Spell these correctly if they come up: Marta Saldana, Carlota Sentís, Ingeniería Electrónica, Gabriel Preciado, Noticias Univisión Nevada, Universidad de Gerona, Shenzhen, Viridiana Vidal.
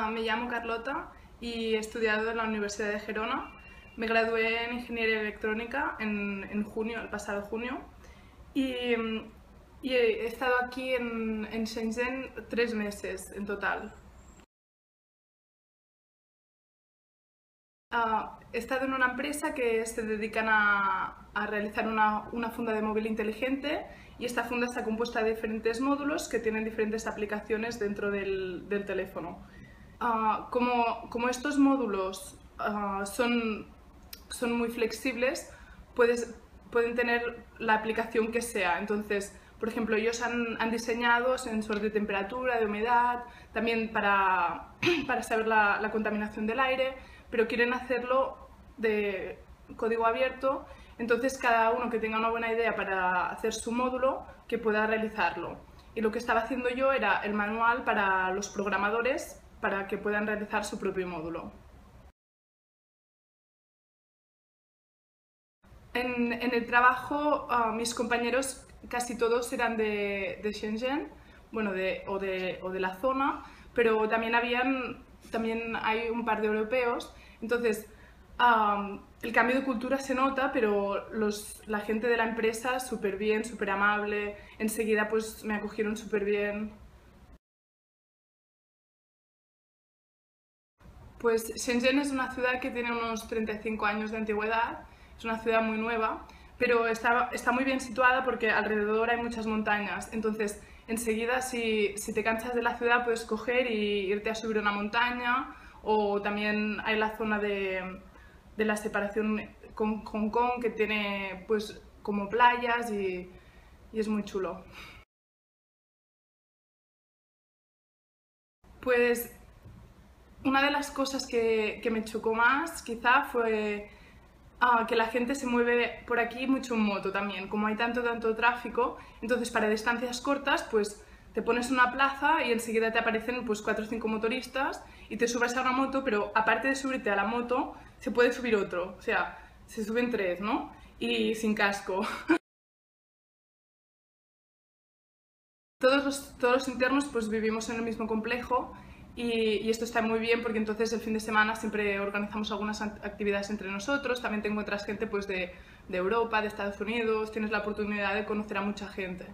Me llamo Carlota y he estudiado en la Universidad de Gerona. Me gradué en Ingeniería Electrónica el pasado junio, y he estado aquí en Shenzhen 3 meses en total. He estado en una empresa que se dedican a realizar una funda de móvil inteligente, y esta funda está compuesta de diferentes módulos que tienen diferentes aplicaciones dentro del teléfono. Como estos módulos son muy flexibles, pueden tener la aplicación que sea. Entonces, por ejemplo, ellos han diseñado sensor de temperatura, de humedad, también para saber la contaminación del aire, pero quieren hacerlo de código abierto. Entonces, cada uno que tenga una buena idea para hacer su módulo, que pueda realizarlo. Y lo que estaba haciendo yo era el manual para los programadores, para que puedan realizar su propio módulo. En el trabajo, mis compañeros casi todos eran de Shenzhen, bueno, o de la zona, pero también hay un par de europeos. Entonces, el cambio de cultura se nota, pero la gente de la empresa súper bien, súper amable. Enseguida pues me acogieron súper bien. Pues Shenzhen es una ciudad que tiene unos 35 años de antigüedad, es una ciudad muy nueva, pero está muy bien situada porque alrededor hay muchas montañas. Entonces, enseguida si te cansas de la ciudad puedes coger y irte a subir una montaña, o también hay la zona de la separación con Hong Kong, que tiene pues como playas y es muy chulo. Pues una de las cosas que me chocó más, quizá, fue que la gente se mueve por aquí mucho en moto también. Como hay tanto tráfico, entonces para distancias cortas, pues te pones en una plaza y enseguida te aparecen pues 4 o 5 motoristas y te subes a una moto, pero aparte de subirte a la moto, se puede subir otro. O sea, se suben 3, ¿no? Y sin casco. Todos los internos pues vivimos en el mismo complejo. Y esto está muy bien porque entonces el fin de semana siempre organizamos algunas actividades entre nosotros. También te encuentras gente pues de Europa, de Estados Unidos, tienes la oportunidad de conocer a mucha gente.